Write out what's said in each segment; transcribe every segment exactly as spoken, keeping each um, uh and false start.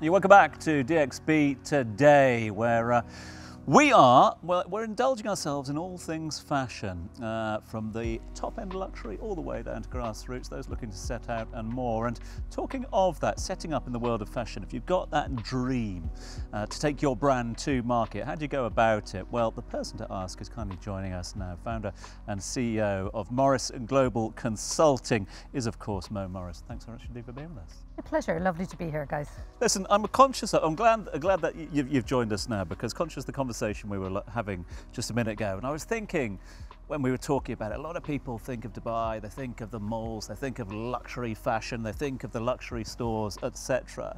You welcome back to D X B Today, where uh, we are, well, we're indulging ourselves in all things fashion, uh, from the top-end luxury all the way down to grassroots, those looking to set out and more. And talking of that, setting up in the world of fashion, if you've got that dream uh, to take your brand to market, how do you go about it? Well, the person to ask is kindly joining us now. Founder and C E O of Morris Global Consulting is, of course, Mo Morris. Thanks so much indeed for being with us. A pleasure, lovely to be here, guys. Listen, I'm conscious, I'm glad, glad that you've joined us now, because conscious of the conversation we were having just a minute ago, and I was thinking, when we were talking about it, a lot of people think of Dubai, they think of the malls, they think of luxury fashion, they think of the luxury stores, et cetera.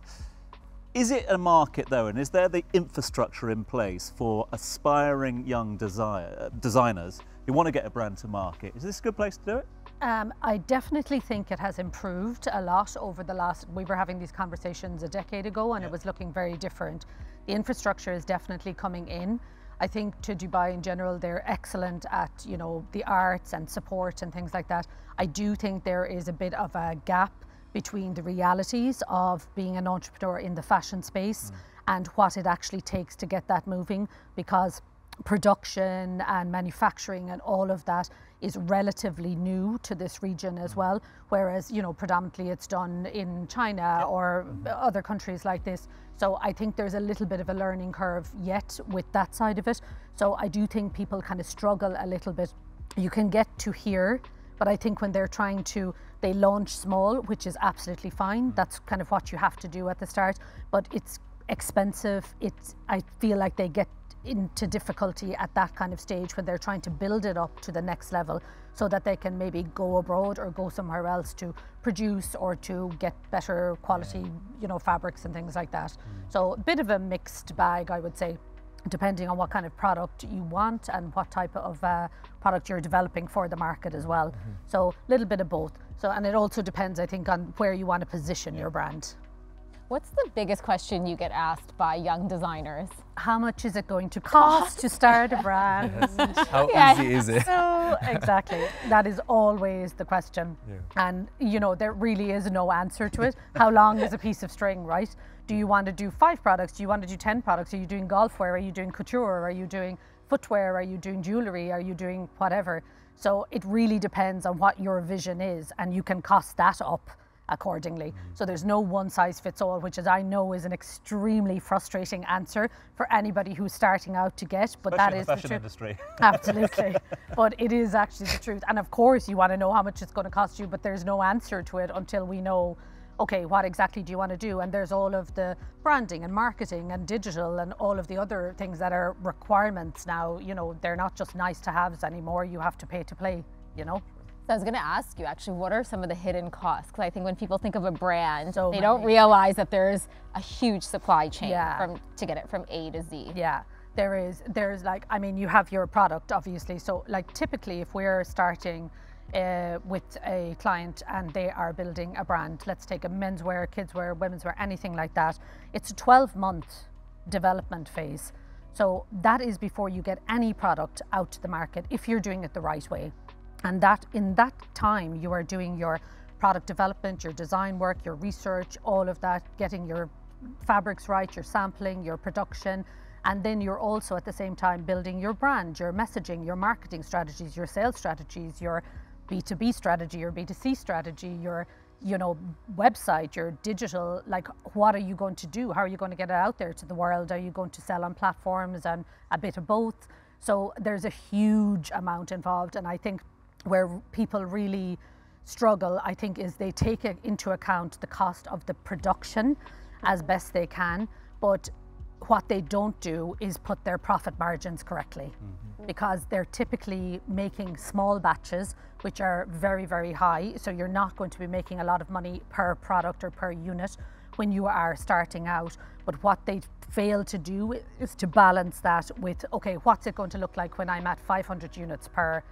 Is it a market though, and is there the infrastructure in place for aspiring young desire, designers who want to get a brand to market? Is this a good place to do it? Um, I definitely think it has improved a lot over the last, we were having these conversations a decade ago and yeah. It was looking very different. The infrastructure is definitely coming in. I think to Dubai in general, they're excellent at, you know, the arts and support and things like that. I do think there is a bit of a gap between the realities of being an entrepreneur in the fashion space mm. and what it actually takes to get that moving, because production and manufacturing and all of that is relatively new to this region as well, whereas, you know, predominantly it's done in China or other countries like this. So I think there's a little bit of a learning curve yet with that side of it. So I do think people kind of struggle a little bit. You can get to here, but I think when they're trying to, they launch small, which is absolutely fine. That's kind of what you have to do at the start, but it's expensive. It's, I feel like they get into difficulty at that kind of stage when they're trying to build it up to the next level so that they can maybe go abroad or go somewhere else to produce or to get better quality, yeah. you know, fabrics and things like that. Mm. So a bit of a mixed bag, I would say, depending on what kind of product you want and what type of uh, product you're developing for the market as well. Mm-hmm. So a little bit of both. So, and it also depends, I think, on where you want to position yeah. your brand. What's the biggest question you get asked by young designers? How much is it going to cost to start a brand? Yes. How yeah. easy is it? So, exactly. That is always the question. Yeah. And, you know, there really is no answer to it. How long is a piece of string, right? Do you want to do five products? Do you want to do ten products? Are you doing golf wear? Are you doing couture? Are you doing footwear? Are you doing jewelry? Are you doing whatever? So it really depends on what your vision is, and you can cost that up accordingly. Mm-hmm. So there's no one size fits all, which, as I know, is an extremely frustrating answer for anybody who's starting out to get, but especially that in is the fashion the industry. Absolutely. But it is actually the truth. And of course you want to know how much it's going to cost you, but there's no answer to it until we know, okay, what exactly do you want to do? And there's all of the branding and marketing and digital and all of the other things that are requirements now. You know, they're not just nice to haves anymore. You have to pay to play, you know? So I was going to ask you, actually, what are some of the hidden costs? Because I think when people think of a brand, so they many. don't realize that there's a huge supply chain yeah. from to get it from A to Z. Yeah, there is. There's like, I mean, you have your product, obviously. So like typically, if we're starting uh, with a client and they are building a brand, let's take a menswear, kidswear, womenswear, anything like that. It's a twelve month development phase. So that is before you get any product out to the market, if you're doing it the right way. And that in that time, you are doing your product development, your design work, your research, all of that, getting your fabrics right, your sampling, your production. And then you're also at the same time building your brand, your messaging, your marketing strategies, your sales strategies, your B two B strategy, your B two C strategy, your, you know, website, your digital, like, what are you going to do? How are you going to get it out there to the world? Are you going to sell on platforms and a bit of both? So there's a huge amount involved. And I think where people really struggle, I think, is they take into account the cost of the production as best they can, but what they don't do is put their profit margins correctly, mm-hmm. because they're typically making small batches, which are very, very high. So you're not going to be making a lot of money per product or per unit when you are starting out. But what they fail to do is to balance that with, okay, what's it going to look like when I'm at five hundred units per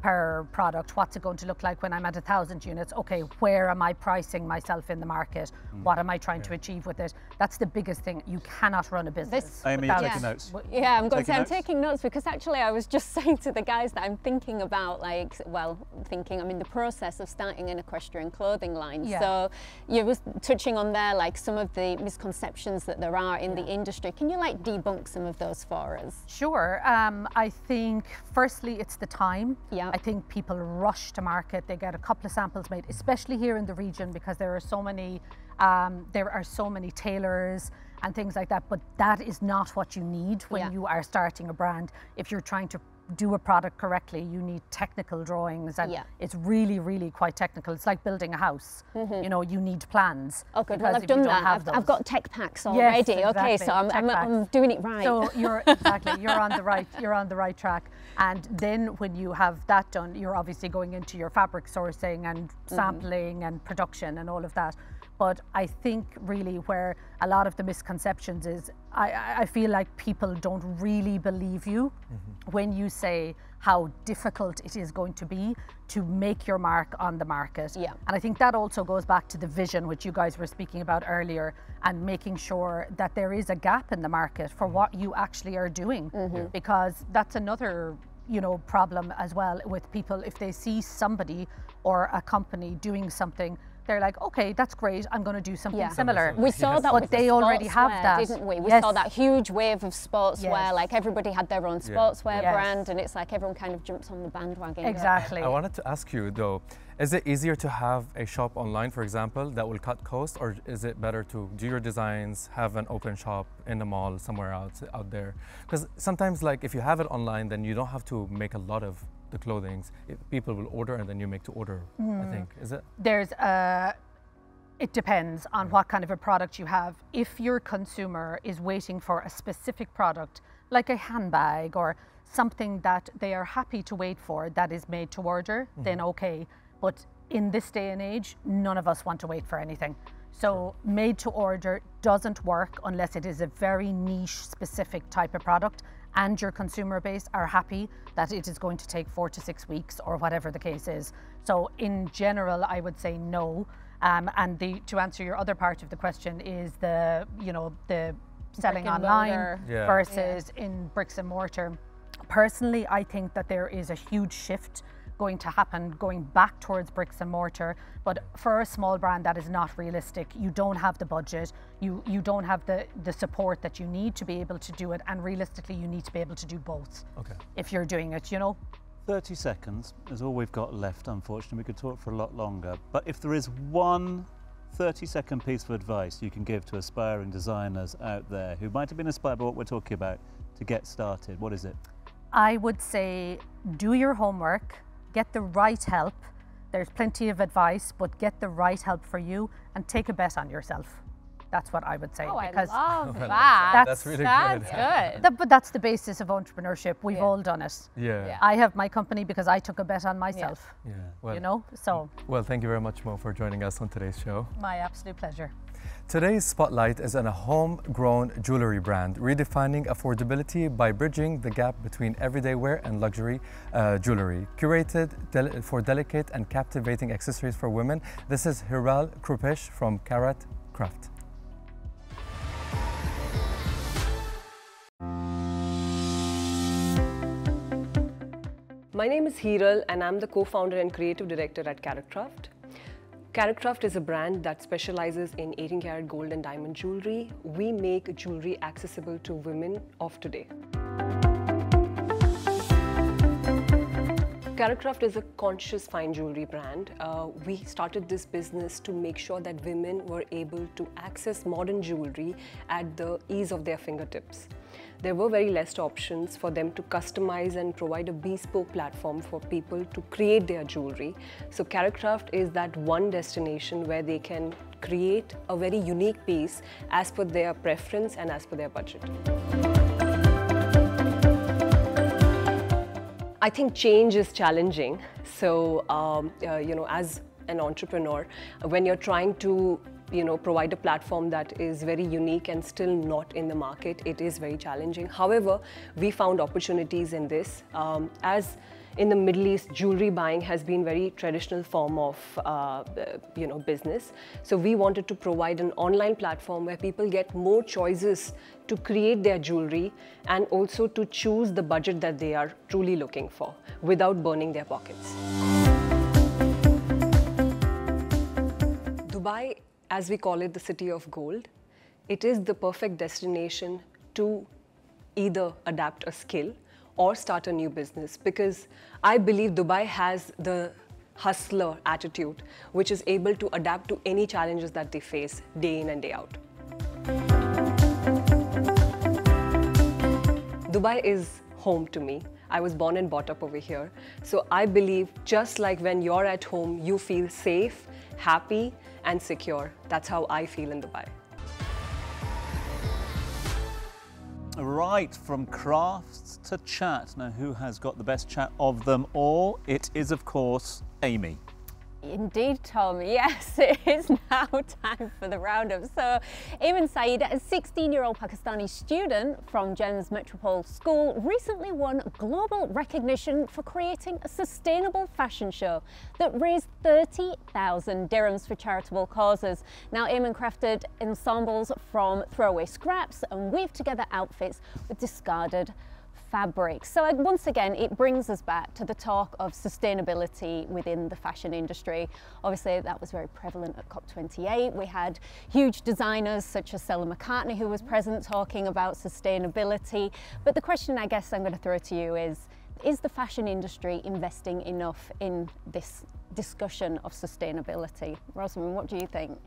per product. What's it going to look like when I'm at a thousand units? Okay, where am I pricing myself in the market? Mm. What am I trying yeah. to achieve with it? That's the biggest thing. You cannot run a business. Amy, you're taking notes. Yeah, I'm going to say I'm taking notes, because actually I was just saying to the guys that I'm thinking about, like, well, thinking I'm in the process of starting an equestrian clothing line. Yeah. So you was touching on there, like, some of the misconceptions that there are in yeah. the industry. Can you like debunk some of those for us? Sure. Um, I think firstly it's the time. Yeah. I think people rush to market. They get a couple of samples made, especially here in the region, because there are so many, um, there are so many tailors and things like that. But that is not what you need when yeah. you are starting a brand. If you're trying to do a product correctly, you need technical drawings, and yeah. it's really, really quite technical. It's like building a house. Mm-hmm. You know, you need plans. Oh, good. Well, I've done that. I've, those... I've got tech packs already. Yes, exactly. Okay, so I'm, I'm, I'm doing it right. So you're exactly you're on the right you're on the right track. And then when you have that done, you're obviously going into your fabric sourcing and sampling mm-hmm. and production and all of that. But I think really where a lot of the misconceptions is, I, I feel like people don't really believe you mm-hmm. when you say how difficult it is going to be to make your mark on the market. Yeah. And I think that also goes back to the vision, which you guys were speaking about earlier, and making sure that there is a gap in the market for what you actually are doing, mm-hmm. because that's another, you know, problem as well with people. If they see somebody or a company doing something, they're like, okay, that's great, I'm going to do something yeah. similar. We saw yes. that with but they the already have wear, that, didn't we? We yes. saw that huge wave of sportswear, yes. like everybody had their own sportswear yeah. brand, yes. and it's like everyone kind of jumps on the bandwagon. Exactly. I wanted to ask you though, is it easier to have a shop online, for example, that will cut costs, or is it better to do your designs, have an open shop in the mall somewhere else out there? Because sometimes, like, if you have it online, then you don't have to make a lot of the clothings. It, people will order and then you make to order, mm. I think, is it? There's a, it depends on yeah. what kind of a product you have. If your consumer is waiting for a specific product, like a handbag or something that they are happy to wait for that is made to order, mm-hmm. then okay. But in this day and age, none of us want to wait for anything. So made to order doesn't work unless it is a very niche specific type of product and your consumer base are happy that it is going to take four to six weeks or whatever the case is. So in general, I would say no. Um, and the, to answer your other part of the question is the, you know, the selling online yeah. versus yeah. in bricks and mortar. Personally, I think that there is a huge shift going to happen, going back towards bricks and mortar, but for a small brand that is not realistic. You don't have the budget, you you don't have the the support that you need to be able to do it, and realistically you need to be able to do both. Okay. If you're doing it, you know. thirty seconds is all we've got left, unfortunately. We could talk for a lot longer, but if there is one thirty second piece of advice you can give to aspiring designers out there who might have been inspired by what we're talking about to get started, what is it? I would say do your homework. Get the right help. There's plenty of advice, but get the right help for you and take a bet on yourself. That's what I would say. Oh, because I love that. That's, that's really that's good. good. The, but that's the basis of entrepreneurship. We've yeah. all done it. Yeah. yeah. I have my company because I took a bet on myself. Yeah. yeah. Well, you know, so. Well, thank you very much, Mo, for joining us on today's show. My absolute pleasure. Today's spotlight is on a homegrown jewelry brand redefining affordability by bridging the gap between everyday wear and luxury uh, jewelry. Curated del for delicate and captivating accessories for women, this is Hiral Krupesh from Carat Craft. My name is Hiral and I'm the co-founder and creative director at Carat Craft. Carat Craft is a brand that specializes in eighteen karat gold and diamond jewelry. We make jewelry accessible to women of today. Carat Craft is a conscious fine jewelry brand. Uh, we started this business to make sure that women were able to access modern jewelry at the ease of their fingertips. There were very less options for them to customize and provide a bespoke platform for people to create their jewelry. So Carat Craft is that one destination where they can create a very unique piece as per their preference and as per their budget. I think change is challenging. So, um, uh, you know, as an entrepreneur, when you're trying to you know, provide a platform that is very unique and still not in the market, it is very challenging. However, we found opportunities in this. Um, as in the Middle East, jewelry buying has been very traditional form of uh, you know business. So we wanted to provide an online platform where people get more choices to create their jewelry and also to choose the budget that they are truly looking for without burning their pockets. Dubai, as we call it, the city of gold, it is the perfect destination to either adapt a skill or start a new business, because I believe Dubai has the hustler attitude which is able to adapt to any challenges that they face day in and day out. Dubai is home to me. I was born and brought up over here. So I believe just like when you're at home, you feel safe, happy and secure. That's how I feel in Dubai. Right, from crafts to chat. Now, who has got the best chat of them all? It is, of course, Amy. Indeed, Tom. Yes, it is now time for the roundup. So, Eman Saeed, a sixteen-year-old Pakistani student from Jen's Metropole School, recently won global recognition for creating a sustainable fashion show that raised thirty thousand dirhams for charitable causes. Now, Eman crafted ensembles from throwaway scraps and weaved together outfits with discarded fabric. So once again, it brings us back to the talk of sustainability within the fashion industry. Obviously, that was very prevalent at COP twenty-eight. We had huge designers such as Stella McCartney, who was present, talking about sustainability. But the question I guess I'm going to throw to you is, is the fashion industry investing enough in this discussion of sustainability? Rosamund, what do you think?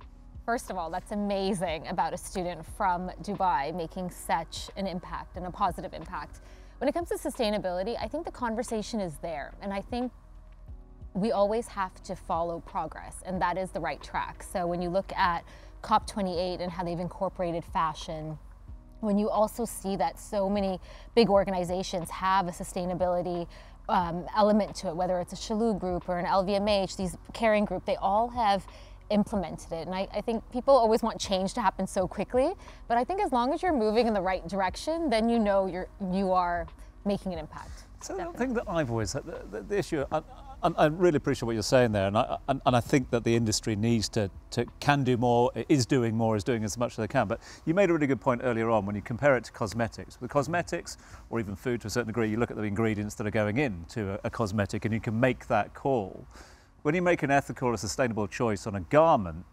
First of all, that's amazing about a student from Dubai making such an impact and a positive impact. When it comes to sustainability, I think the conversation is there, and I think we always have to follow progress, and that is the right track. So when you look at COP twenty-eight and how they've incorporated fashion, when you also see that so many big organizations have a sustainability um, element to it, whether it's a Shalhoub group or an L V M H, these caring group, they all have implemented it. And I, I think people always want change to happen so quickly, but I think as long as you're moving in the right direction, then you know you're, you are making an impact. So definitely. I think that I've always had the, the, the issue, I, I, I really appreciate what you're saying there, and I, and, and I think that the industry needs to, to, can do more, is doing more, is doing as much as they can. But you made a really good point earlier on when you compare it to cosmetics. With cosmetics, or even food to a certain degree, you look at the ingredients that are going into a, a cosmetic and you can make that call. When you make an ethical or sustainable choice on a garment,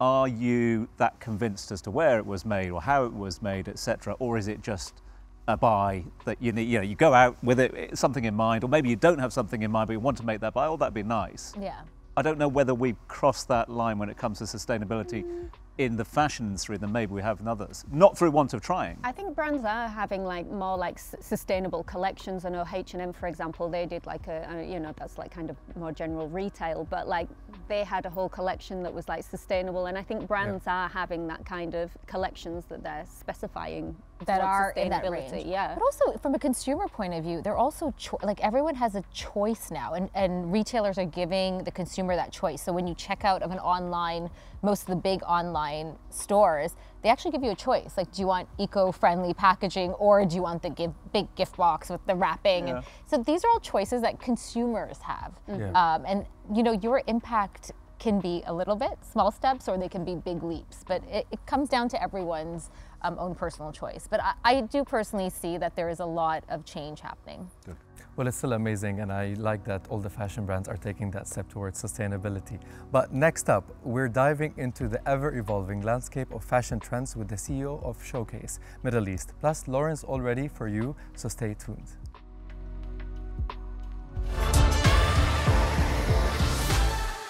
are you that convinced as to where it was made or how it was made, et cetera, or is it just a buy that you need? You know, you go out with it, something in mind, or maybe you don't have something in mind, but you want to make that buy. Oh, that'd be nice. Yeah. I don't know whether we've crossed that line when it comes to sustainability mm. in the fashion industry than maybe we have in others, not through want of trying. I think brands are having like more like sustainable collections. I know H and M, for example, they did like a, you know, that's like kind of more general retail, but like they had a whole collection that was like sustainable, and I think brands yeah. are having that kind of collections that they're specifying that are in that range. Yeah. But also from a consumer point of view, they're also cho like everyone has a choice now, and, and retailers are giving the consumer that choice. So when you check out of an online, most of the big online stores, they actually give you a choice. Like, do you want eco-friendly packaging or do you want the give, big gift box with the wrapping? Yeah. And so these are all choices that consumers have. Mm-hmm. yeah. um, and you know, your impact can be a little bit, small steps, or they can be big leaps. But it, it comes down to everyone's um, own personal choice. But I, I do personally see that there is a lot of change happening. Good. Well, it's still amazing, and I like that all the fashion brands are taking that step towards sustainability. But next up, we're diving into the ever-evolving landscape of fashion trends with the C E O of Showcase Middle East. Plus, Lauren's all ready for you, so stay tuned.